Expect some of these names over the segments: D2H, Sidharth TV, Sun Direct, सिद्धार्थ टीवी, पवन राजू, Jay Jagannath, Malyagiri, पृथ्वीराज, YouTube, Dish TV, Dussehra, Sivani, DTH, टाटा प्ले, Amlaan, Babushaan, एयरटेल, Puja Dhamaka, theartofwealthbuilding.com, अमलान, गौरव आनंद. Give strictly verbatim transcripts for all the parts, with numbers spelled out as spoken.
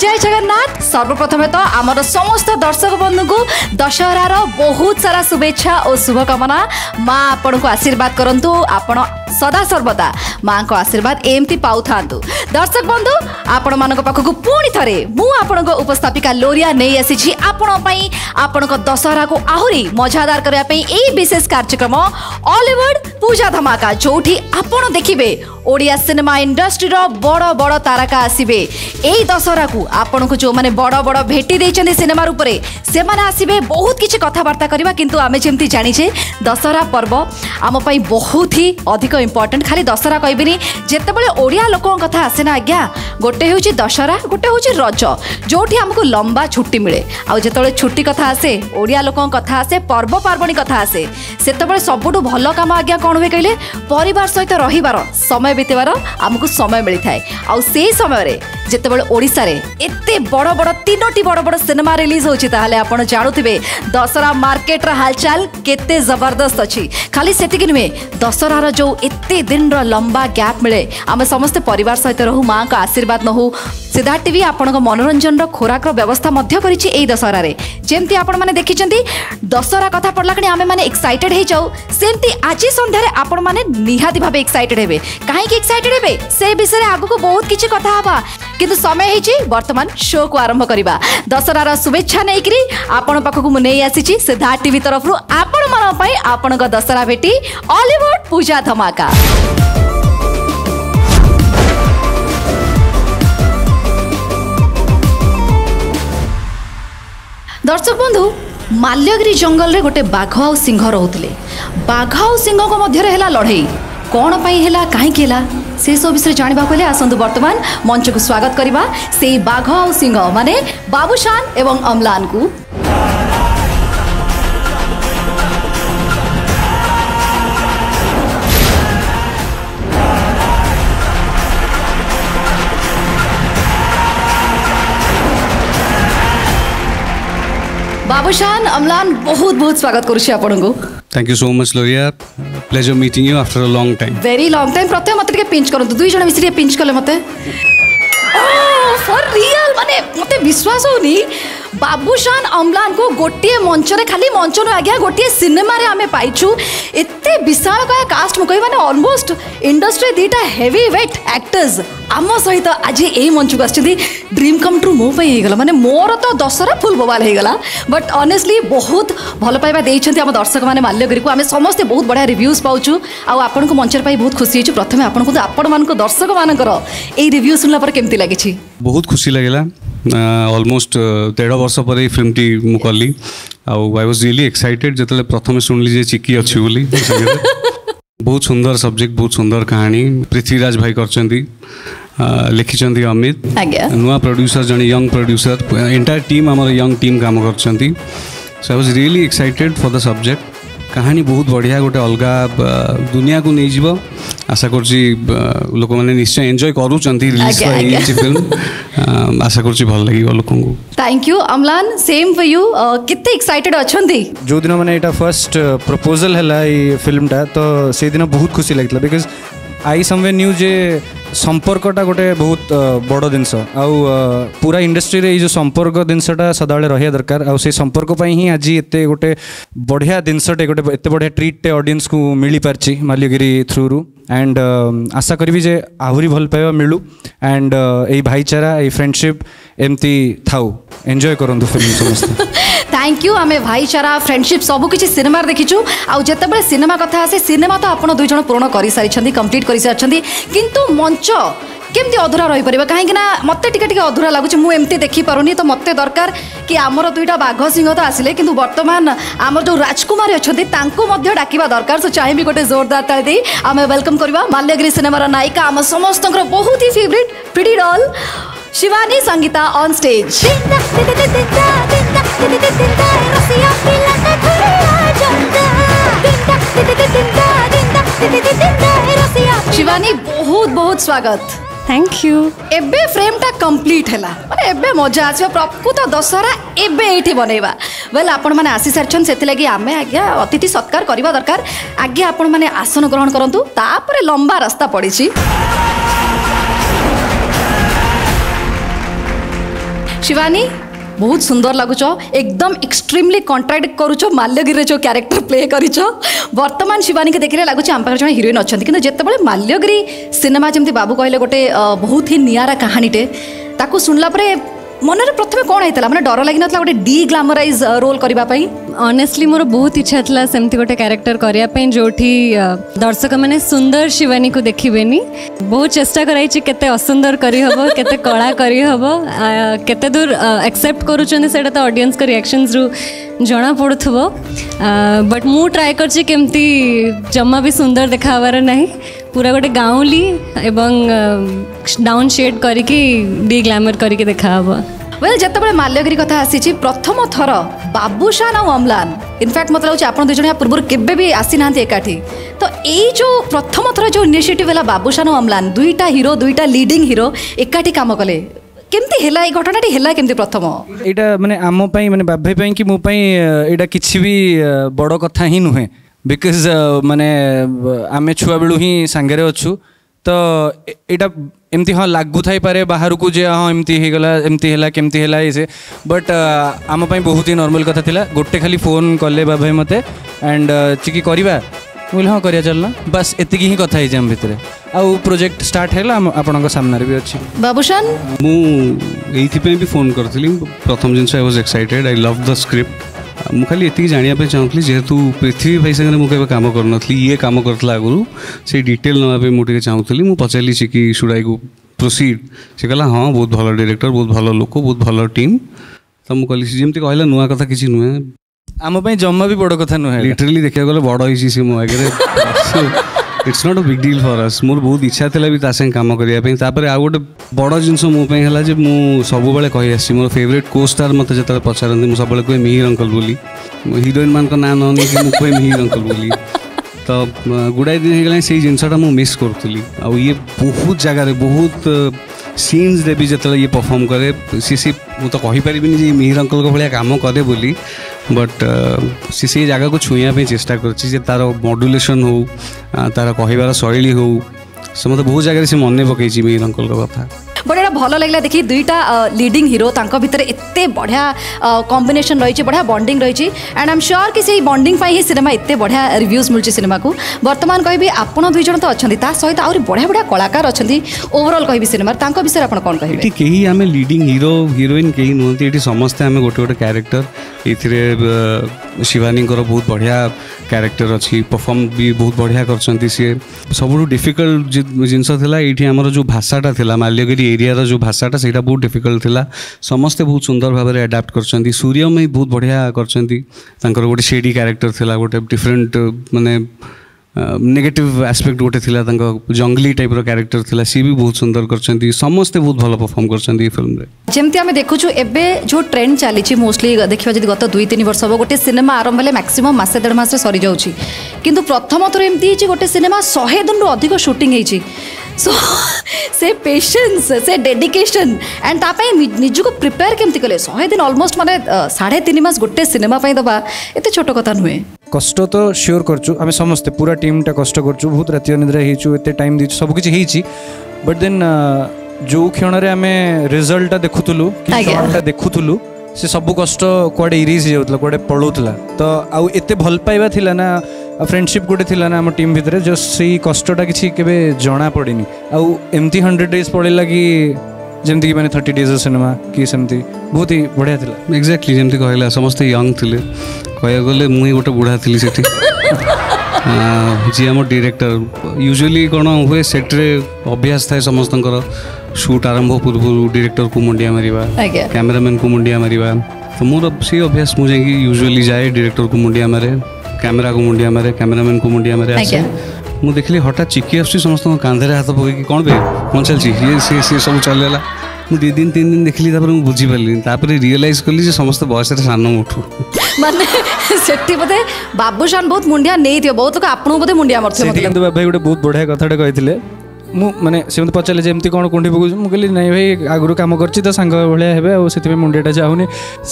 जय जगन्नाथ। सर्वप्रथमे तो आमर समस्त दर्शक बंधु को दशहरार बहुत सारा शुभेच्छा और शुभकामना। माँ आपण को आशीर्वाद करंतु, आपण सदा सर्वदा माँ को आशीर्वाद एमती पाउथांतु। दर्शक बंधु आपण मानक पाखकु पुणी थरे मु आपण को उपस्थापिका लोरिया नै आसीछि आपण पई, आपण को दशहरा को आहुरी मजादार करया पई एई विशेष कार्यक्रम ऑल ओवर पूजा धमाका, जोठी आपण देखिबे ओडिया सिनेमा इंडस्ट्री रो बड़ बड़ तारका आसीबे। एई दशहरा को आपण को जो माने बड़ बड़ भेटी दैछन सिनेमा रूपरे से माने आसीबे, बहुत किछि कथाबार्ता करबा। किंतु आमे जेमती जानि जे दशहरा पर्व आम पई बहुत ही अधिक इम्पोर्टेंट। खाली दशहरा कहबेनी, जेतेबेले ओडिया लोकन कथा आसे ना आज्ञा, गोटे होउची दशहरा, गोटे होउची रज, जोठी हमकु लंबा छुट्टी मिले। आ जेतेबेले छुट्टी कथा आसे, ओडिया लोकन कथा आसे, पर्व पार्वणी कथा आसे, सेतेबेले सबटु भलो काम आज्ञा कोन होय कहले परिवार सहित रहिबार समय बितेबार हमकु समय मिलि थाए। आ सेही समय रे जेतेबेले ओडिसा रे एते बड़ बड़ तीनोटी बड़ बड़ सिनेमा रिलीज होउची, ताहाले आपण जानुथिबे दशहरा मार्केट रा हालचाल केते जबरदस्त अछि। खाली सेतिकि नुहे, दशहरा रा जो एते दिन रा लंबा गैप मिले, आम समस्ते परिवार सहित रहू, माँ का आशीर्वाद न हो। सिद्धार्थ टीवी आपण को मनोरंजन रो खोराक रो व्यवस्था मध्य करिछि एई दशहरा रे। जेमती आपण माने देखिचंती दशहरा कथा पडलाकणी आमे माने एक्साइटेड हे जाऊ, सेमती आजि संध्या रे आपण माने निहाती भाबे एक्साइटेड हेबे। काहे कि एक्साइटेड हेबे से विषय रे आगु को बहुत किछि कथा हाबा, किंतु समय हेछि वर्तमान शो को आरंभ करिबा। दशहरा रा शुभेच्छा नेकरी आपण पाखकु मु नै आसीछि सिद्धार्थ टीवी तरफ रु आपण मानो पई आपण को दशहरा भेटी हॉलीवुड पूजा धमाका। दर्शक बंधु, माल्यगिरी जंगल रे गोटे बाघ आ सिंह रोले, बाघ आ सिंह को मध्य लड़े कौन है कहीं से सब विषय जानवा को आसतु। बर्तमान मंच को स्वागत करवा से बाघ आ सिंह माने बाबूशान एवं अमलान को। बाबूशान, अमलान, बहुत बहुत स्वागत करुछी आपनको। Thank you so much Loria, pleasure meeting you after a long time, very long time. प्रथम मते के पिंच करंतु, दुई जण मिसरी पिंच करले मते, ओ फॉर रियल, माने मते विश्वास होनी। बाबूशान अमलान को गोटे मंच रे, खाली मंच न आज्ञा गोटे सिनेमा रे आमे पाइछु। एते विशाल का कास्ट मु कहि माने ऑलमोस्ट इंडस्ट्री दीटा हेवी वेट एक्टर्स आम सहित आज यही मंच को आछथि। ड्रीम कम ट्रू मो पई हेगला, माने मोर तो दशहरा फुल बवाल हेगला। बट ऑनेस्टली बहुत भल पाइबा देइछथि आम दर्शक माने माल्यगिरी को। आमे समस्त बहुत बढ़िया रिव्यूज पाउछु आ आपन को मंच रे पाई बहुत खुशी हिछु। प्रथमे आपन को आपन मान को दर्शक मान करो ए रिव्यू सुनला पर केमति लागिछि? बहुत खुशी लागला। ऑलमोस्ट डेढ़ वर्ष पर ये फिल्म टी मु कली आई वाज रियली एक्साइटेड जतले प्रथम सुनली जे चिकी अछि बोली। बहुत सुंदर सब्जेक्ट, बहुत सुंदर कहानी पृथ्वीराज भाई करचंदी, लिखिचंदी अमित, नुआ प्रोड्यूसर जने यंग प्रोड्यूसर, एंटायर टीम हमर यंग टीम काम करचंदी। So I was really excited for the subject. कहानी बहुत बढ़िया, गोटे अलग दुनिया को नहीं जीव। आशा करछि लोक माने निश्चय एंजॉय करूचंती रिलीज होई फिल्म, आशा करछि भल लागिबो लोकन को। Thank you अमलान, same for you. कितते एक्साइटेड अछंती? जो दिन माने एटा फर्स्ट प्रपोजल हला ई फिल्म टा, तो से दिन बहुत खुशी लागला बिकॉज़ आई समवे न्यू जे संपर्कटा गोटे बहुत बड़ जिनस पूरा इंडस्ट्री रे। जो संपर्क जिनसटा सदाबले रहिया दरकार, आ से संपर्क पई ही आज एते गोटे बढ़िया जिनसटे, गोटे एते बढ़िया ट्रीट टे ऑडियंस को मिली पारछि माल्यगिरी थ्रू रु। एंड आशा करबी जे आहुरी भल पाइबा मिलू एंड एई भाईचारा एई फ्रेंडशिप एमती थाउ, एंजॉय करंतु फिल्म समस्त। Thank you. आमे भाईचारा फ्रेंडशिप सबू किछि सिनेमा देखिछु। आउ जेतेबेले सिनेमा कथा आसे, सिनेमा तो आपण दुई जण पूर्ण करि सारिछंती, कंप्लीट करि सारिछंती, किंतु मंच केमती अधूरा रही परिबा? काहेकि ना मते टिके टिके अधूरा लागुछ, मु एमती देखि पारुनी। तो मते दरकार कि आमर दुईटा बाघ सिंह तो आसिले, किंतु वर्तमान आमर जो राजकुमार अछंती तांको मध्य डाकिबा दरकार। सो चाहेबी गोटे जोरदार ताली देई आमे वेलकम करबा माल्यगिरी सिनेमा रा नायिका, आम समस्तनकर बहुत ही favourite pretty doll Shivani Sangeeta on stage. Shivani, बहुत बहुत स्वागत। Thank you. एबे फ्रेम टा कंप्लीट हैला, अरे एबे मजा आछो। प्रकृत दशहरा एबे एठी बनैबा। वेल आपण माने आसी सरछन, सेति लागि आमे आज्ञा अतिथि सत्कार करबा दरकार। आज्ञा आपण माने आसन ग्रहण करंतु, तापर लंबा रास्ता पड़ीची। शिवानी बहुत सुंदर लगुच एकदम एक्सट्रीमली कंट्राडिक्ट करुचो माल्यगिरी जो क्यारेक्टर प्ले करिचो वर्तमान शिवानी के देखने लगुच आम पाखे जो हिरोइन अच्छा कि जितेबाला माल्यगिरी सिनेमा जमी बाबू कहले गोटे बहुत ही निरा कहानीटे ताकू सुनला परे मनरे प्रथम कौन होता मैंने डर लगी ना गोटे डी ग्लामराइज रोल करने ऑनेस्टली मोर बहुत इच्छा था सेमती गोटे कैरेक्टर करने जो दर्शक मैंने सुंदर शिवानी को देखिए बहुत चेष्टा कराई केते असुंदर करहब केते कला करहब केते दूर एक्सेप्ट करूँच ऑडियंस के रिएक्शंस रु जना पड़ो बट मु ट्राए करची केमती जम्मा भी सुंदर देखा हबार ना पूरा गोटे गाँवली एवं डाउन शेड करके डी ग्लैमर करके देखा हबो वेल जतबे माल्यगिरी कथा आसी प्रथम थर बाबूशान और अम्लान इनफैक्ट मतलब लगुच आप दुज पूर्व के आसी ना एकाठी तो यही जो प्रथम थर जो इनिशिएटिव है बाबूशान और अम्लान दुईटा हीरो दुईटा लीडिंग हीरो एकाठी काम कले केमती हेला ए घटनाटी हेला केमती प्रथम एटा माने आमो पई माने बाभे पई कि मो पई एटा किछि भी बड़ कथा ही नुहे बिकज माने आमे छुआ बेलू ही सांगरे अछु तो एटा एमती हां लागु थाई पारे बाहर को जे हां एमती हेगला एमती हेला केमती हेला इसे बट आमो पई बहुत ही नॉर्मल कथा थिला गोटे खाली फोन कले बाभे मते एंड चिकी करबा बोले हाँ करिया चलना बस एतिकी ही कथा है आम भितर आउ प्रोजेक्ट स्टार्ट है आपन सामने भी अच्छी बाबूशान मु भी फोन करी प्रथम जिनस I was excited I love the script मु खाली एतिकी जानिया चाहूँगी जेहेतु पृथ्वी भाई सागर मुझे कम करी ये कम करता आगुरी से डिटेल नापी मुझे चाहूँगी मुझे पचारि कि सुडाई को प्रोसीड से कहला हाँ बहुत भल डायरेक्टर बहुत भल लोक बहुत भल टीम तो मुझे कहली जमी कहला नुआ कथा किसी नुहे आम जम्मा भी बड़ कथा नुहे लिटरली देखा गले बड़ हो मो आगे it's not a big deal for us मोर बहुत इच्छा था भी तासे काम करने आउ गोटे बड़ जिनस मो मु सबुबले कही आसी मोर फेवरेट को स्टार मत जो पचारती मुझे सब कहे मिहिर अंकल बोली हिरोइन मान ना न कहे मिहिर अंकल बोली तो गुड़ाए दिन हो जिनसा मुझे मिस करी आ ये बहुत जगार बहुत सीन्स भी जो ये परफॉर्म करे सी सी मु तो कहीपर नहीं मिहिर अंकल को भाया कम करे बोली बट सी से जगह को छुईवाई चेष्टा कर तार मॉड्यूलेशन हो तार कहबार शैली हो से मतलब बहुत जगह से मन पकई मिहिर अंकल का कथा बट एटा भल लगला देखि दुईटा लीडिंग हीरो तांका भितर एत्ते बढ़िया कॉम्बिनेशन रही बढ़िया बॉन्डिंग रही एंड आई एम श्योर कि से बॉन्डिंग पाई ही सिनेमा एत्ते बढ़िया रिव्यूज मिलची सिनेमा को वर्तमान कहबी आपण दुई जण तो अछंती ता सहित आउरी बढ़िया बढ़िया कलाकार अछंती ओवरऑल कहबी सिनेमा तांका विषय आपण कोन कहबे एटी केही आमे लीडिंग हीरो हीरोइन केही नोंती एटी समस्त आमे गोटे गोटे कैरेक्टर एथिरे शिवानी को बहुत बढ़िया कैरेक्टर अछि परफॉर्म भी बहुत बढ़िया करछंती से सबु डिफिकल्ट जिंस थिला एठी हमर जो भाषाटा थिला माल्यगिरी एरिया जो भाषाटा से बहुत डिफिकल्ट थिला समस्ते बहुत सुंदर भाव में अडाप्ट कर सूर्यमय बहुत बढ़िया कर गोटे शेडी कैरेक्टर थिला गोटे डिफरेंट माने नेगेटिव एस्पेक्ट गोटे थिला जंगली टाइप रो कैरेक्टर थिला सी भी बहुत सुंदर कर समस्ते बहुत भल परफॉर्म कर फिल्म रे जेमती आम देखुचु एबे जो ट्रेंड चली मोस्टली देखा जब गत दुई तीन वर्ष हम गोटे सिनेमा आरंभ है मैक्सीम मसे देढ़ मस सरी जाऊँगी किंतु प्रथम थर एमती गोटे सिनेमा सौ दिन अधिक शूटिंग होती सो से पेशेंस से डेडिकेशन एंड तापाई निजको प्रिपेयर केमती कले सौ दिन अलमोस्ट माने साढ़े तीन मास गोटे सिनेमा पाई दबा एते छोटो कथा नुहे कष्ट तो श्योर करछु आमे समस्ते पूरा टीमटा कष्ट करछु बहुत राति निद्रा हेछु एते टाइम दिछु सब किछि हेछि बट देन जो क्षण रे आमे रिजल्ट देखुथुलु कि शॉटटा देखुथुलु से सब कष्ट कुआडे इरीज हो जाउतला कुआडे पळुतला तो आउ एते भल पाइबा थिला ना फ्रेंडशिप गोटे थिला ना हम टीम भितर जो सही कष्टटा किछि केबे जना पड़िनी आउ एमती हंड्रेड डेज पळेला कि जेमती कि माने थर्टी डेज सिनेमा कि सेमती बहुत ही बढ़िया थिला एक्जेक्टली जेमती कहला समस्त यंग थिले कहया गले मुई गोटे बुढा थिली सेठी जी हमर डायरेक्टर यूजुअली कोन होए सेट रे अभ्यास थाए समस्तनकर शूट आरंभ पूर्व डायरेक्टर को मुंडिया मारिबा कैमरामैन को मुंडिया मारिबा तो मोर से अभ्यास मुझे यूजुअली जाए डायरेक्टर को मुंडिया मारे कैमरा को मुंडिया मारे कैमरामैन को मुंडिया मारे आसे मु देखली हठात चिकी आसी समस्त कांधे हाथ पके कोन बे कोन चलसी ये से से सब चललेला मु दो दिन तीन दिन देखली तापर मु बुझी पल्ली तापर रियलाइज करली जे समस्त बॉस रे सानो उठू माने सेठी बते बाबूशान बहुत मुंडिया नै थियो बहुत आपनो बते मुंडिया मरथे सेठी किंतु भाई गोटे बहुत बढ़िया कथाडे कहितले मु माने सेमते पचाले जेमती कोन कुंडी पकु मु कहली नहीं भाई आगुरु काम करछि त संग भले हेबे ओ सेति मुंडियाटा जाउनी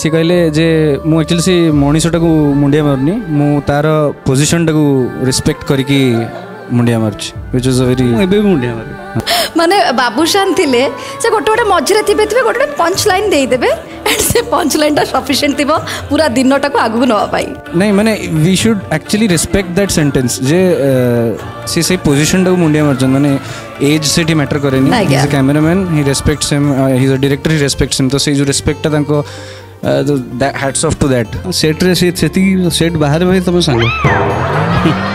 से कहले जे मु एक्चुअली से मणिसटा को मुंडिया मारनी मु तार पोजीशन टाकू रिस्पेक्ट करकी मुंडिया मार्च व्हिच इज अ वेरी एबे मुंडिया मारे माने बाबूशान थिले से गोटे गोटे मझरे थिबे थिबे गोटे पंच लाइन देई देबे एंड से पंच लाइन ता सफिशिएंट थिबो पूरा दिनटा को आगु नवा पाई नहीं माने we should actually respect that sentence जे से से पोजीशन ता मुंडिया मारजन माने एज से टी मैटर करेनी is a cameraman he respects him he is a director he respects him तो से जो रिस्पेक्ट तांको hats off to that set रे से सेती सेट बाहर भाई तब संग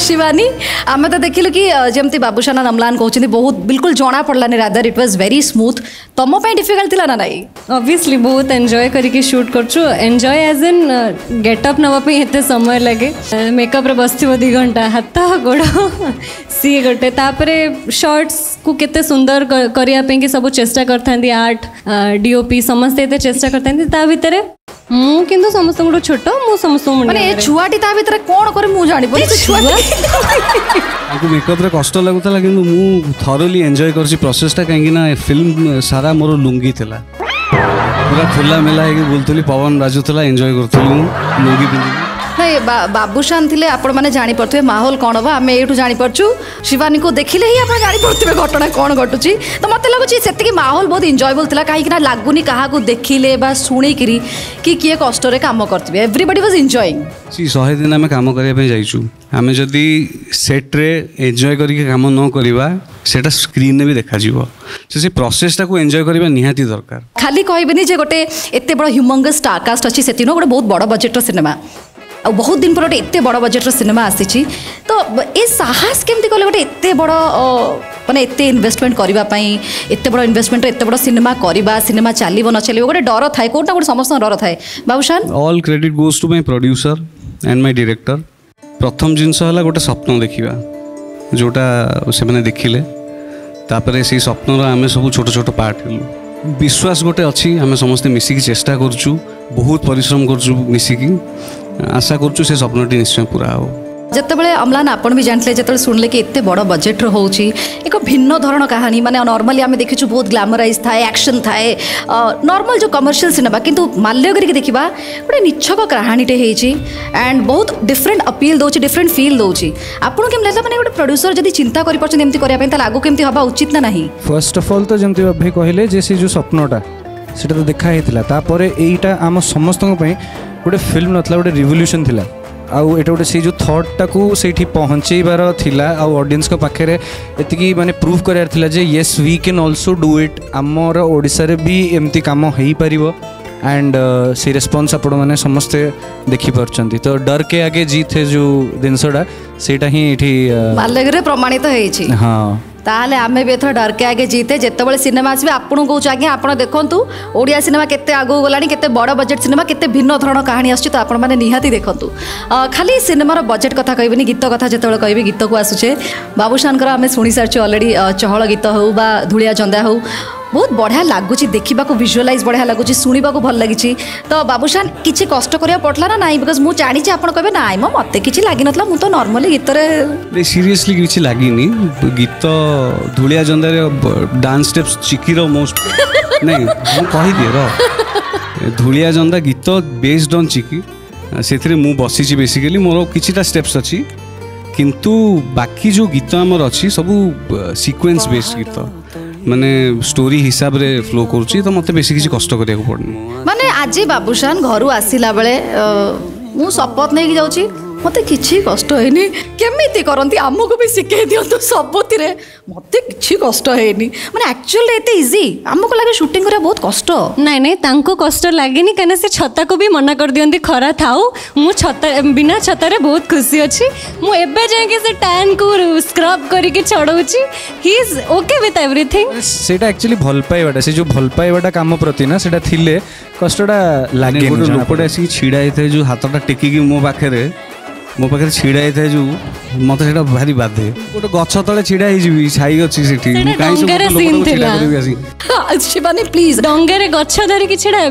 शिवानी आम तो देखिलु कि जमती बाबूशान अमलान कहते बहुत बिल्कुल जना पड़ानी rather it was very smooth तुम डिफिकल्ट थिला ना नाई ऑब्वियसली बहुत एंजॉय करिके शूट करछु एंजॉय एज इन गेटअप नवापी एत समय लगे मेकअप रे बस थी घंटा हाथ गोड़ सी गोटे शॉर्ट्स को केते सुंदर करने कि सब चेष्टा करते आर्ट डीओपी समस्ते ये चेष्टा करते मु किंतु समस्त गोटे छोट मु समस्त माने ए छुआटी ता भीतर कोन करे मु जानि पर छुआटी आको मेकअप रे कष्ट लागुतला किंतु मु थरोली एन्जॉय करसी प्रोसेस ता काहेकि ना फिल्म सारा मोर लुंगी थिला पूरा खुला मेला है कि बोलतली पवन राजू थिला एन्जॉय करतली लुंगी पिन नै बाबूशान थिले आपण माने जानि परथबे माहौल कोन बा हमें एठू जानि परछु शिवानी को देखिले ही आपण जानि परथबे घटना कोन घटुची तो मते लागुची सेतकी माहौल बहुत एन्जॉयबल थिला काहे कि ना लागुनी काहा को देखिले बा सुणी करी कि किए कष्ट रे काम करतबे एवरीबॉडी वाज एन्जॉयिंग सी सौ दिन हमें काम करिया पे जाइछु हमें जदी सेट रे एन्जॉय करी के काम न करबा सेटा स्क्रीन ने भी देखा जीवो से प्रोसेस ता को एन्जॉय करबा निहाती दरकार खाली कहबेनी जे गोटे एते बड़ ह्यूमंगस स्टार कास्ट अछि सेतिनो गोटे बहुत बड़ बजेट रो सिनेमा आ बहुत दिन पर एते बड़ बजेट रो सिनेमा आसी तो ए साहस केमती कले गोटे एते बड़ माने एते इन्वेस्टमेंट करबा पई एते बड़ इन्वेस्टमेंट एते बड़ सिनेमा करबा सिनेमा चलीबो न चलीबो गोटे डर थाए कोटा गोटे समस्त डर थाए Babushan all credit goes to my producer and my director प्रथम जिंस हला गोटे स्वप्न देखिबा जोटा से माने देखिले तापर से स्वप्न रा हमें सब छोट छोट पार्ट हेलु विश्वास गोटे अच्छी हमें समस्त मिसिकी चेष्टा करछु बहुत परिश्रम करछु मिसिकी आशा करछु से स्वप्नटी निश्चय पूरा हो जतबे अमलान आपण भी जानते जो शुणिले कि एत बड़ बजेट हो एक भिन्न धरण कहानी माने नॉर्मली आम देखीचु बहुत ग्लैमराइज थाए एक्शन थाए नॉर्मल जो कमर्शियल सिनेमा किंतु माल्यगिरी देखा गोटे निच्छक कहानीटे एंड बहुत डिफरेंट अपील दौर डिफरेंट फिल दौर आपको कम लगे मैंने गोटे प्रड्यूसर जब चिंता करते आगे कमी हवा उचित ना नहीं फर्स्ट अफ अल तो जमी अभी कहले जो स्वप्नटा से तो देखाही यहीटा आम समस्त गोटे फिल्म नाला गोटे रिवोल्यूशन था आउ एटा गोटे से जो थॉट टाकू सेठी पहुँचेबार थिला आउ ऑडियंस को पाखे एतिकी माने प्रूव करार थिला जे yes we can also do it आमर ओडिसा रे भी एमती काम होई परिवो एंड से रेस्पॉन्स आपण माने समस्ते देखि परचंती तो डर के आगे जीत है जो दिनसडा सेटा ही एठी मालगरे प्रमाणित होई छी हां ताले आमे भी एथर डर के आगे जीते जिते बड़े सिनेमा आसबे आपन कहूँ आज्ञा आप देखु ओडिया सिनेमा केते आगो गलानी केते बड़ बजेट सिनेमा केते भिन्न धरण कहानी आसछि तो आपण माने निहाती देखंतु खाली सिनेमार बजेट कथा कहबेनी गीत कथा जेतेबेले कहबे गीत को आसुचे बाबूशानकर आमे सुनी सारछु ऑलरेडी चहल गीत हो बा धुलिया चंदा हो बहुत बढ़िया लगुच देखा विजुअलाइज बढ़िया लगुच शुणा भल लगी तो बाबूशान किसी कष्ट पड़ला ना नाई बिकज मुझे जानी आप कहे ना मो मत कि लगी ना मुझे तो नॉर्मली गीत सीरियसली किसी लगे गीत धूलिया जंदारे डांस स्टेप्स चिकीर मोस्ट नहीं कहीदे धूलिया जंदा गीत बेस्ड ऑन चिकी से बसी बेसिकली मोर किसीटा स्टेप्स अच्छी किंतु बाकी जो गीत आमर अच्छी सबू सिक्वेन्स बेस्ड गीत माने स्टोरी हिसाब रे फ्लो करूची तो मते बेसी किसी कष्ट करिया को पड़नी माने आज बाबूशान घर आसिला बेले मु शपथ नै कि जाउची मते किछि कष्ट हेनी केमिति करंती आमु को भी सिखे दियो तो सबति रे मते किछि कष्ट हेनी माने एक्चुअल एते इजी आमु को लागे शूटिंग करे बहुत कष्ट नै नै तांको कष्ट लागेनी कने से छता को भी मना कर दियंती खरा थाउ मु छता बिना छता रे बहुत खुशी अछि मु एबे जाय के से टैन को स्क्रब करी के छडौची he is okay with everything सेटा एक्चुअली भल पाइबाटा से जो भल पाइबाटा काम प्रति ना सेटा थिले कष्टडा लागेनी गोटे लोकटा सी छिडाई थे जो हातटा टेकी के मो पाखे रे मो पाखे छिड़ा होता जो मत भारी बाधे गोटे गछ तले छिड़ा होगी छाई अच्छी प्लीज डंगे गछ धरिकी छिड़ा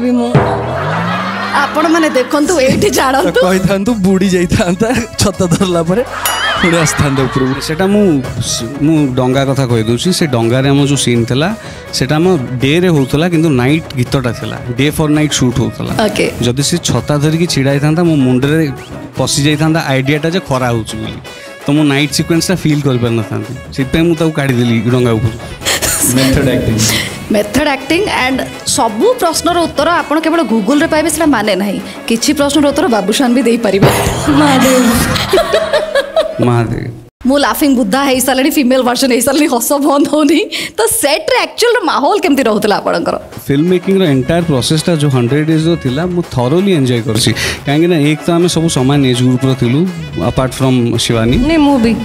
आपण मैंने देखो ये जानतु बुड़ी जाता छत धरला पुणी आसता उपरूप से डंगा कथा कहीदे से डंगार आम जो सीन था डे रे होता कि नाइट गीतटा था डे फर नाइट शूट होता जदि से छता धरिकी छिड़ा होता मो मुंडे पसी जाता आइडियाटा जे खरा हो तो मो नाइट सिक्वेन्स फील कर मेथड एक्टिंग एंड सबु प्रश्नर उत्तर आपड़ केवल गूगल रे पाइबे सेटा माने नाही किछि प्रश्नर उत्तर बाबूशान भी देई परिबे महादेव महादेव मो लाफिंग बुद्धा है सालनी फीमेल वर्जन है सालनी हस बंद होनी तो सेट रे एक्चुअल माहौल केमती रहतला आपणकर फिल्म मेकिंग रो एंटायर प्रोसेस ता जो हंड्रेड डेज रो थिला मो थरोली एन्जॉय करसी काहे ना एक तो हमें सब समान एज ग्रुप रो थिलु अपार्ट फ्रॉम शिवानी ने मो भी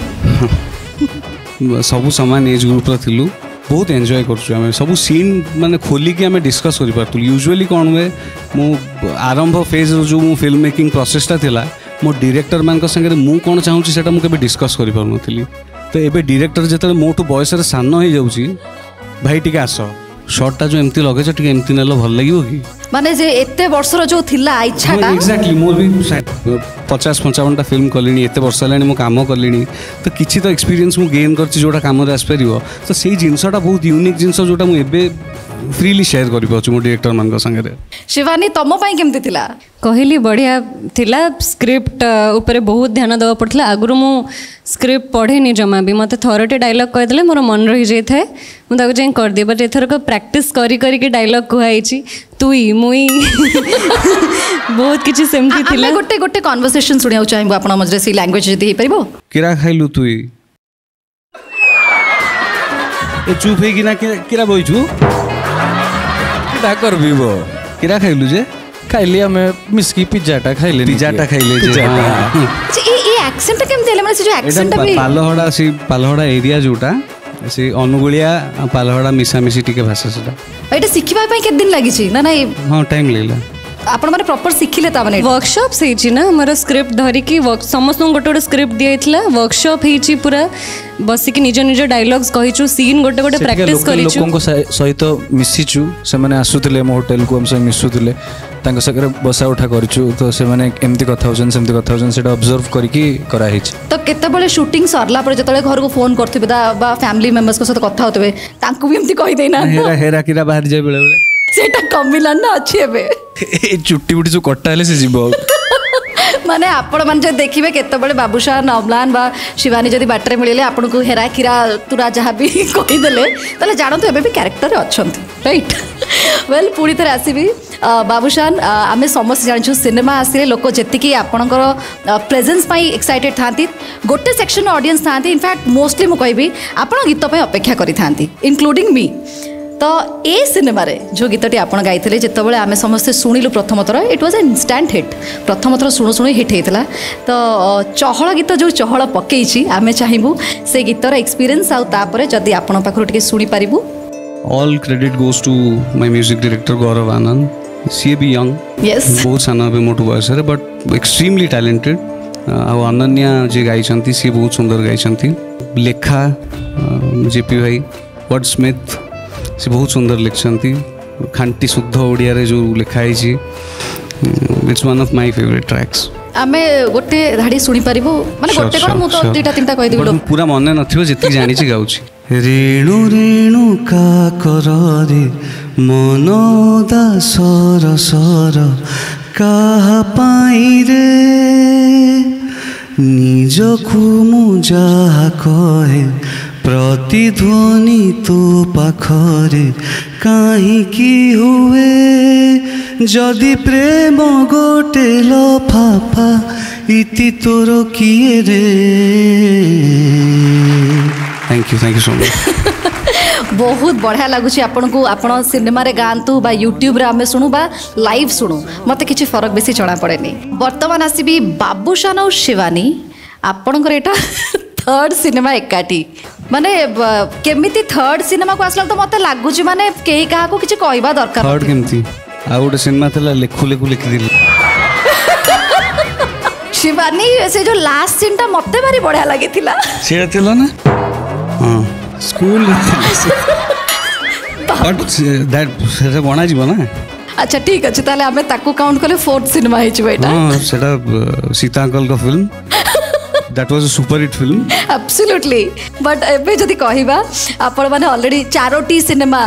सब समान एज ग्रुप रो थिलु बहुत एंजॉय कर सब सीन माने खोली कि आम डिस्कस कर यूजुअली कौन हुए मो आरंभ फेज जो मो फिल्म मेकिंग प्रोसेसटा थिला मो डायरेक्टर मान संगे मु कौन चाहूँगी सेटा मु केबे डिस्कस कर पार्ली तो एबे डायरेक्टर जिते मोटू बयस सान हो जाऊँगी भाई टी आस शॉट टा जो एमती लगे टी एमती नेलो भल लगे कि माने जे एते वर्ष रो जो थिला इच्छा टा एग्जैक्टली मोर भी पचास पचपन टा फिल्म कलिनी एते वर्ष लानी मो काम कलिनी तो किछि तो एक्सपीरियंस मु गेन करछि जोटा काम रे आस परियो तो सेही जिंसटा बहुत यूनिक जिंस जोटा मु एबे फ्रीली शेयर करि पछु मो डायरेक्टर मान को संगे रे शिवानी तमो पई केमति थिला कहली बढ़िया थिला स्क्रिप्ट ऊपर बहुत ध्यान दवा पड़थला आगुरु मु स्क्रिप्ट पढ़े नि जमा भी मते थरटे डायलॉग कह देले मोर मन रहि जाय थाए मु ताको जे कर दे बट एथर को प्रैक्टिस करी करी के डायलॉग कुहाई छी तुई मुई बहुत किछि सेमती थिला गोटे गोटे कन्वर्सेशन सुनियाउ चाहबो आपन मजरे सी लैंग्वेज जदी हे परबो किरा खाइलु तुई ए चुप हे कि ना किरा बोइछु टा कर बीबो किरा खाइलु जे खाइली हमें मिस्की पिज्जाटा खाइले पिज्जाटा खाइले जे अच्छा ए ए एक्सेंट केम देले माने से जो एक्सेंट भी पालहडा से पालहडा एरिया जोटा से अनुगुलिया पालहडा मिसा मिसी टिके भाषा सेटा एटा सिखिबा पई के दिन लागि छी ना ना हां टाइम लेला आपण माने प्रॉपर सिखिले ता माने वर्कशॉप से छी ना हमर स्क्रिप्ट धरि की समस्त गोटे गोटे स्क्रिप्ट दियैतला वर्कशॉप हे छी पूरा बस कि निज निज डायलॉग्स कहिचु सीन गोटे गोटे प्रैक्टिस करिचु लोकन को सहित मिसिचु से माने आसुतले मो होटल को हम से मिसुतले तांको सकर बसा उठा करिचु तो से माने एम्ति कथा होजन सेम्ति कथा होजन सेटा ऑब्जर्व करकी करा हे छी तो केते बळे शूटिंग सरला पर जतळे घर को फोन करथिबे बा फैमिली मेंबर्स को साथ कथा होतबे तांको भी एम्ति कहि देना हेरा हेरा किरा बाहर जाय बेले बेले सेटा कमिला ना अछि एबे ए चुट्टी बुटी जो कट्टा हेले से जीवो माने आपण मन जे देखिबे केते बळे बाबूशान अमलान बा शिवानी जदी बाटरे मिलिले आपण को हेरा किरा तुरा जहा भी कहि देले तले जानतो एबे भी कैरेक्टर अछंती राइट वेल पूरी तरह आसीबी बाबूशान आमे समस्त जानछु सिनेमा आसीले लोक जेति की आपनकर प्रेजेंस पई एक्साइटेड थांती गोटे सेक्शन ऑडियंस थांती इनफैक्ट मोस्टली मु कहिबी आपण गीत पई अपेक्षा करी थांती इंक्लूडिंग मी तो ए सिनेमा रे जो गीतटी आपण गाइथिले जेतबळे आमे समस्त सुनिलु प्रथम थर it was a instant hit प्रथम थर सुणु सुणु हिट हेतला तो चहल गीत जो चहल पकेइछि आमे चाहिबु से गीतर एक्सपीरियंस आ तापरे जदी आपण पाखर टिके सुनि पारिबु all credit goes to my music director गौरव आनंद सी बी यंग यस बहुत साना बे मोटु बॉयस रे बट एक्सट्रीमली टैलेंटेड आ अनन्या जे गाइछंती सी बहुत सुंदर गाइछंती लेखा जेपी भाई वर्ड स्मिथ से बहुत सुंदर लिखती खांटी शुद्ध ओडिया रे जो लिखाई it's one of my favourite tracks आमे गोटे धाड़ी सुनी परिबो माने गोटे कोन मु तो दुटा तीनटा कहि देबो पूरा मन न थियो जेति जानि छी गाउची रेणु रेणु का कर रे मन दास रसर काहा पाई रे निज खुमु जाहा कहे प्रतिध्वनि तो पाखरे कहीं की हुए जदि प्रेम गोटे लफाफा इति तोर किए रे thank you thank you so much बहुत बढ़िया लगुच आपको आपड़ सिनेमा गाँतु बा यूट्यूब आम शुणु बा लाइव शुणु मत किसी फरक बेसी जना पड़े बर्तमान आसबि बाबूशान और शिवानी आपणकर एटा थर्ड सिनेमा एकाठी माने केमिति थर्ड सिनेमा को आसला तो मते लागुची माने केही कहा को किछ कहबा दरकार थर्ड केमिति आ गोटे सिनेमा थला लेखु लेखु लिखि दिली शिवानी से जो लास्ट सीन ता मते भारी बढ़िया लागिथिला से थिलो ना हां स्कूल बट दैट से बना जीव ना अच्छा ठीक अछि ताले हमें ताकू काउंट करले फोर्थ सिनेमा हिच बेटा हां सेटा सीता अंकल का film That was a super hit film. Absolutely. But एबे जदि कहिबा आपण माने ऑलरेडी चारोटी सिनेमा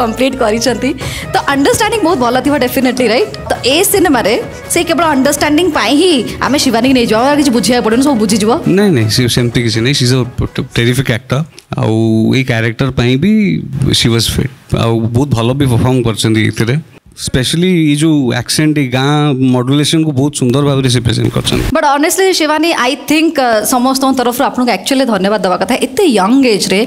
कंप्लीट करी छथि तो अंडरस्टैंडिंग बहुत भलो थिबा डेफिनेटली राइट. तो ए सिनेमा रे से केवल अंडरस्टैंडिंग पाई ही आमे शिवानी नै जाओ किछ बुझिया पड़न सब बुझि जबो नै नै सी सेमती किछ नै. She is a terrific actor आ ए कैरेक्टर पाई भी शी वाज फिट आ बहुत भलो भी परफॉर्म करछंदी इतरे. स्पेशली ये जो एक्सेंट गाँ मॉड्यूलेशन को बहुत सुंदर भाव से प्रेजेंट करछन. But honestly Shivani I think समस्त तरफ आपको एक्चुअली धन्यवाद दवा कथा एत यंग एज रे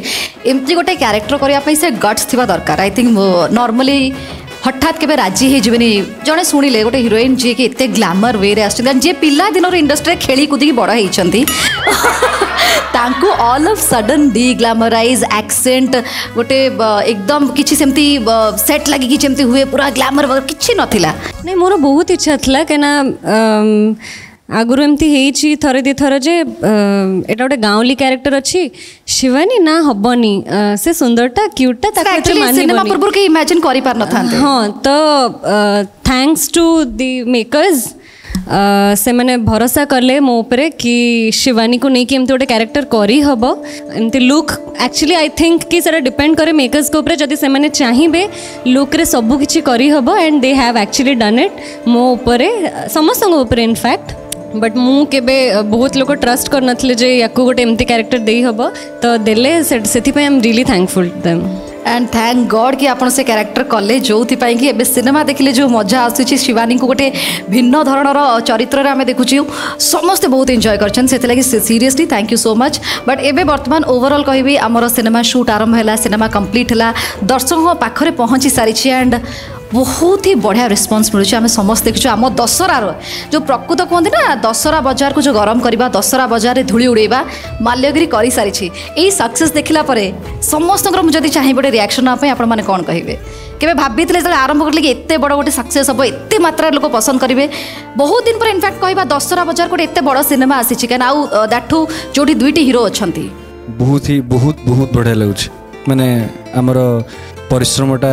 एमती गोटे कैरेक्टर करने से गट्स थिबा दरकार. आई थिंक नॉर्मली हठात केबे राजी हो जीवन जड़े शुणिले गोटे हीरोइन जी कि एत ग्लैमर वे रे आछन जे पिला दिन इंडस्ट्री खेली कूदिक बड़ होती तांको all of sudden deglamorise accent गोटे एकदम किसी सेमती सेट लगे कि हुए पूरा ग्लैमर वगैरह किसी नाला नहीं. मोर बहुत इच्छा था कहीं आगुरी एमती थरे दी थर जे एटा गोटे गाँवली क्यारेक्टर अच्छी शिवानी ना हबनी से सुंदरटा क्यूटा पूर्व इमेजिन कर हाँ. तो thanks to the makers Uh, से मैंने भरोसा करले मो उपरे कि शिवानी को नहीं कि एमती गोटे क्यारेक्टर करी हब एमती लुक. एक्चुअली आई थिंक कि सारा डिपेंड करे मेकर्स को उपरे जदि से मैंने चाहिबे लुक रे सब किछि करी हब and they have actually done it मो उपरे समस्त उपरे इनफैक्ट. बट मु केबे बहुत लोग ट्रस्ट कर नथले जे याकू गोटे एमती क्यारेक्टर देई हब तो देले सेथि पय I am really thankful to them and thank God कि आपन से कैरेक्टर कले जो कि एबे सिनेमा देखिले जो मजा आसुची शिवानी को गोटे भिन्न धरणर चरित्र रे आमे देखुची समस्त बहुत एंजॉय करछन सेते लागि seriously thank you so much. But एबे वर्तमान ओवरऑल कहबी हमर सिनेमा शूट आरंभ हैला सिनेमा कंप्लीट हैला दर्शक पाखरे पहुंची सारिची एंड बहुत ही बढ़िया रिस्पन्स मिलूँ आम समस्त देखीचु. आम दशहरार जो प्रकृत कहते ना दशहरा बजार को जो गरम करवा दशहरा बजार में धूली उड़ेबा माल्यगिरी कर सारी यही सक्सेस देखला समस्त मुझे चाहिए गोटे रिएक्शन आपने कौन कहे केवे भाभी जो आरंभ करें कि एत बड़ गोटे सक्सेस हम एत मात्रा लोक पसंद करेंगे बहुत दिन पर इनफैक्ट कह दशहरा बजार गोटे एत बड़ सिनेमा आसी कहीं आउ दैटू जो दुईटी हिरो अच्छा बहुत ही बहुत बहुत बढ़िया लगुच मैंने आमर परिश्रमटा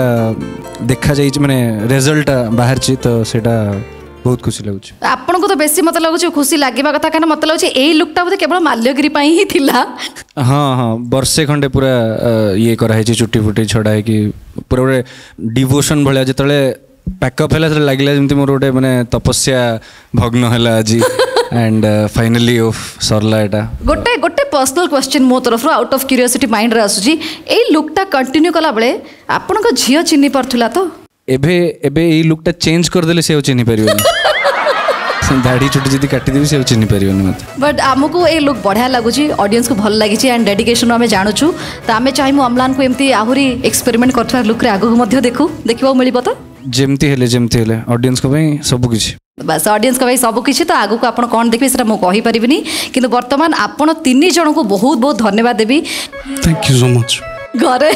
देखा जाए मैंने रिजल्ट बाहर ची तो सेटा बहुत खुशी लगुच आपन को तो बेसी मत लगुच खुशी लागबा कथा कारण मत लगुच एई लुकटा बते केवल माल्यगिरी पई ही थिला. हां हां वर्षे खंडे पूरा ये करा है चुट्टी फुटी छड़ा है कि पूरा डिवोशन भले जतले पैकअप हैला त लागला जेंति मोर ओटे माने तपस्या भग्न हैला आज एंड फाइनली ऑफ सरला एटा गोटे गोटे पर्सनल क्वेश्चन मो तरफ रो आउट ऑफ क्यूरियोसिटी माइंड रे आसुची ए लुकटा कंटिन्यू कला बेले आपन को झियो चिन्नी परथुला तो एबे एबे ए लुकटा चेंज कर देले सेओ चिन्नी परियोनी दाढ़ी छोटी जदी काटी देबी सेओ चिन्नी परियोनी मत. बट हमको ए लुक बढ़िया लागुची ऑडियंस को भल लागिची एंड डेडिकेशन हमें जानुचू त हमें चाहिमु अमलान को एमती आहुरी एक्सपेरिमेंट करथुवा लुक रे आगु मध्य देखू देखिबो मिलिबो तो जेमती हेले जेमती हेले ऑडियंस को भाई सब कुछ बस ऑडियंस का भाई सब किसी तो आगू को आपड़ कौन देखिए मो कही पारिबिनी किंतु वर्तमान आपड़ तीन जन को बहुत बहुत धन्यवाद Devi. Thank you so much. घरे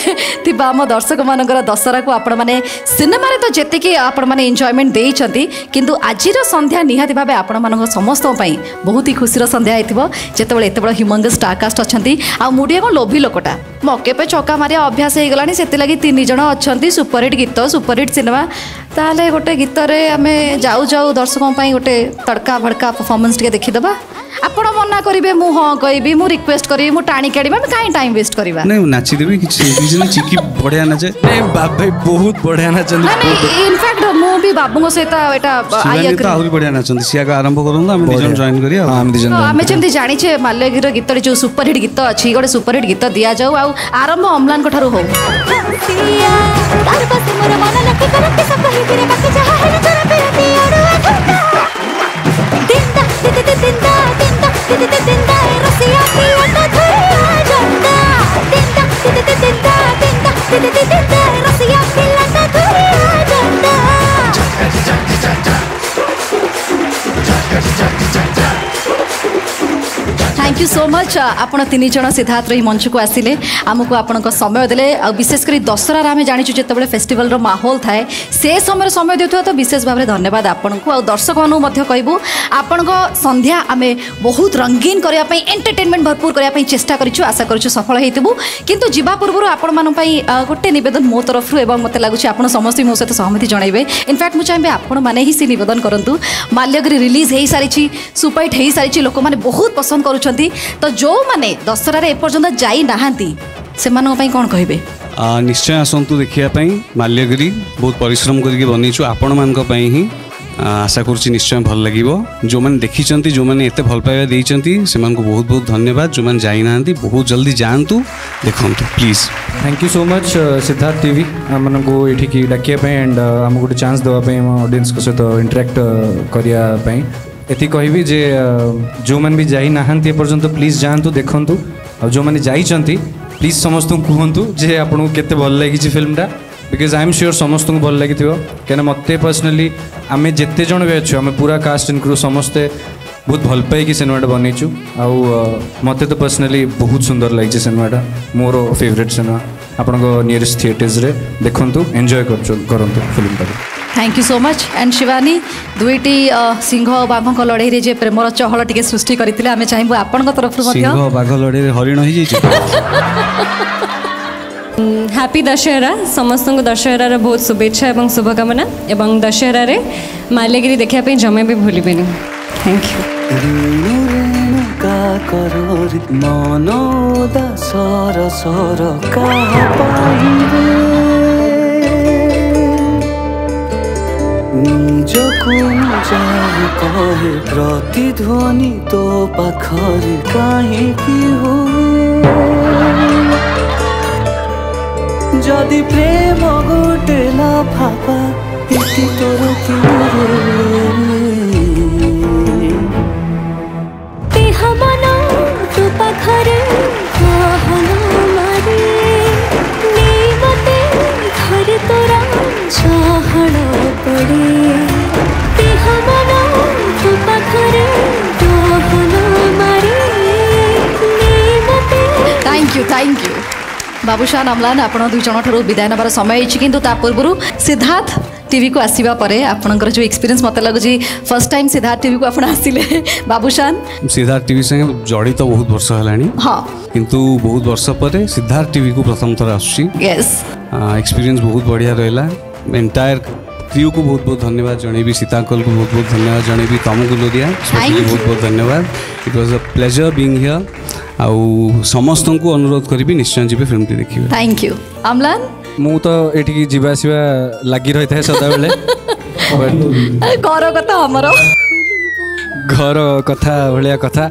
थिबा आम दर्शक मानकर दशहरा को आपण माने सिनेमा रे तो जेतेकी आपण माने एन्जॉयमेंट देइछंती किंतु आजिर संध्या निहाती भाबे आपण मानक समस्त पई बहुत ही खुशीर संध्या आइथिबो जेतेबेले एते बड ह्यूमंगस स्टार कास्ट अछंती आ मुडिया को लोभी लोकटा मके पे चौका मारिया अभ्यास हे गलानी सेते लागि तीन जण अछंती सुपर हिट गीत सुपर हिट सिनेमा ताले गोटे गीत रे आमे जाऊ जाऊ दर्शक पई गोटे तड़का भड़का परफॉर्मेंस टिके देखि देबा आपण मना करिवे मु हां कहिबे मु रिक्वेस्ट करिवे मु टाणी काढिबा मे काई टाइम वेस्ट करिवा नै नाची देबी चिकी बढ़िया नाचे बाप भाई बहुत बढ़िया नाचन इनफैक्ट मो भी बाबू को सेता एटा आया कर आउ बढ़िया नाचन सिया का आरंभ करन हम डिजन जॉइन करिया हम डिजन हम जेमती जानि छे माल्यगिरी रो गीत जो सुपर हिट गीत अछि गोटे सुपर हिट गीत दिया जाऊ आ आरंभ अमलान कोठारो हो सिया तार पास मोर मन लकी कर के सब कहि रे बाकी जहां है जरा पे दिया दिनदा दिनदा दिनदा दिनदा दिनदा रसिया पिया तो थैंक यू सो मच आपण तीन जन सिद्धार्थ रही मंच को आसिले आमको आपण समय देले आ विशेषकर दशहरा आम जानीचु जितेबाला फेस्टिवल माहौल थाए से समय समय देथुआ तो विशेष भाव में धन्यवाद आपण को आ दर्शक मानू कहूँ आपण संध्या आम बहुत रंगीन करने एंटरटेनमेंट भरपूर करने चेष्टा करूँ आशा करूँ सफल होइतबू किंतु जीवा पूर्व आपण मान गोटे नवेदन मो तरफ एवं मत लगुच आप समस्त मो सहित सहमति जड़े इनफैक्ट मुझे चाहिए आपण मैंने ही सी नवेदन करूँ माल्यगिरी रिलीज हो सारी सुपरहिट हो सारी लोक मैंने बहुत पसंद करुँच तो जो मैंने दशहर एपर्तंत जा कौन कहे निश्चय आसतु देखापी माल्यगिरी बहुत परिश्रम करके बनईचु आपण मान ही आशा करुँची निश्चय भल लगे जो मैंने देखी जो मैंने एत भल पाइबा देती से बहुत बहुत धन्यवाद जो मैंने जाना बहुत जल्दी जातु देखूँ please thank you so much सिद्धार्थ टीवी आम मानक ये डाकियाप एंड आम गोटे चान्स देवाई ऑडियंस को सहित इंटरेक्ट करने ये कहबी जे जो मैंने भी जाना एपर्तंत प्लीज जातु देखूँ आ जो मैंने जाइंट प्लीज समस्त कहतु जे आपको केते भल लगी फिल्मटा बिकज आई एम श्योर समस्त भल लगी कहीं मत पर्सनाली आम जिते जन भी अच्छे आम पूरा कास्ट इनक्रू समस्ते बहुत भल पाई सिनेमाटा बनईचु आउ मत तो पर्सनाली बहुत सुंदर लगी सिनेमाटा मोर फेवरेट सिनेमा आपंक नियरेस्ट थिएटर्स रे देखंतु एंजॉय करंतु फिल्मटा। Thank you so much and Shivani दुईटी सिंह बाघ लड़ई रे जे प्रेमर चहल टिके सृष्टि करथिले आमे चाहबो आपनक तरफ रो सिंह बाघ लड़ई रे हरिण होई जाय हैप्पी दशहरा समस्त को दशहरार बहुत शुभेच्छा एवं शुभकामना एवं दशहरा रे माल्यगिरी देखापी जमे भी भूलिबेनी। थैंक यू प्रतिध्वनि तो पाखरे जदि प्रेम गोटे लाफाफा इति तोर तू पाखरे घर तोरा चाहण पड़े मन तू पाखरे। Thank you thank you Babushan अमलान आपड़ दुई जन ठूँ विदाय नबार समय कि पूर्व सिद्धार्थ टीवी को आसवा पर आपणकर जो एक्सपीरियंस मत लगुच्छी फर्स्ट टाइम सिद्धार्थ टीवी को आप आसिले बाबूशान सिद्धार्थ टीवी संगे जड़ित तो बहुत वर्ष है हाँ किंतु बहुत वर्ष पर सिद्धार्थ टीवी को प्रथम थर आस एक्सपीरियंस बहुत बढ़िया रहा एंटायर क्रियू को बहुत बहुत धन्यवाद जनेबी सीताकल को बहुत बहुत धन्यवाद जनेबी तमुकु लोरिया बहुत बहुत धन्यवाद it was a pleasure being here आउ समस्त को अनुरोध करी निश्चय जी फिल्म देखिए। थैंक यू अमलान मु तो ये जीवासवा लगी रही था सदा बेले घर कथा हमर घर कथा भलिया कथा।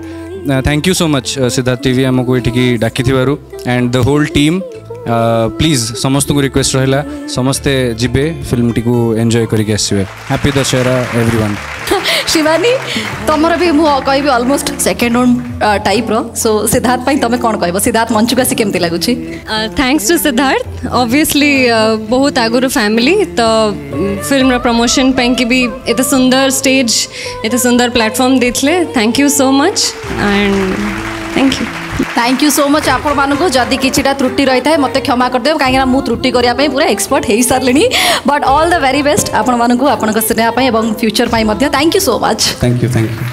Thank you so much सिद्धार्थ टीवी हमको ये डाकी and the whole team please समस्त को रिक्वेस्ट रहा समस्ते जीवे फिल्म टी एंजॉय करके आसवे हैप्पी दशहरा एवरीवन। शिवानी तुमर भी मु कहि ऑलमोस्ट सेकेंड राउंड टाइप रो सो सिद्धार्थ पई तुम कौन कहब सिद्धार्थ मंच को आसी केमती लागुची। थैंक्स टू सिद्धार्थ ऑब्वियसली बहुत आगुर फैमिली तो फिल्म प्रमोशन पई के भी एते सुंदर स्टेज एते सुंदर प्लेटफॉर्म देथले thank you so much and thank you thank you so much आपण मानक जदि किसी त्रुटि रही है मत क्षमा करदे कहीं मुझे त्रुटि करने पूरा एक्सपर्ट हो सारे but all the very best आपण मानक आपण सिनेमा एवं फ्यूचर पर। Thank you so much thank you thank you.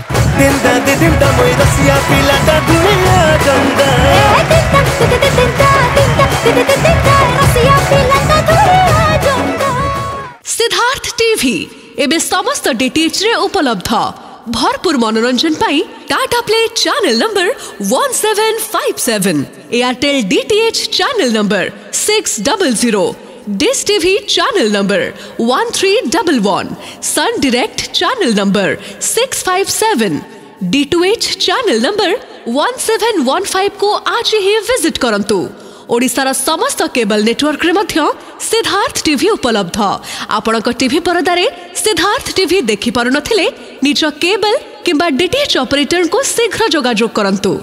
सिद्धार्थ टीवी एबे समस्त डीटीएच रे उपलब्ध भरपूर मनोरंजन पाई टाटा प्ले channel number one seven five seven, एयरटेल DTH channel number six double zero, Dish TV channel number one three double one, Sun direct channel number six five seven, D to H channel number one seven one five को आज ही visit करंतु। ओडिशार समस्त cable network रे मध्य सिद्धार्थ टीवी उपलब्ध आपण TV परदार सिद्धार्थ टीवी देखिपारु नथिले निज केबल किंबा डीटीएच ऑपरेटर को शीघ्र जोगाजोग करंतु।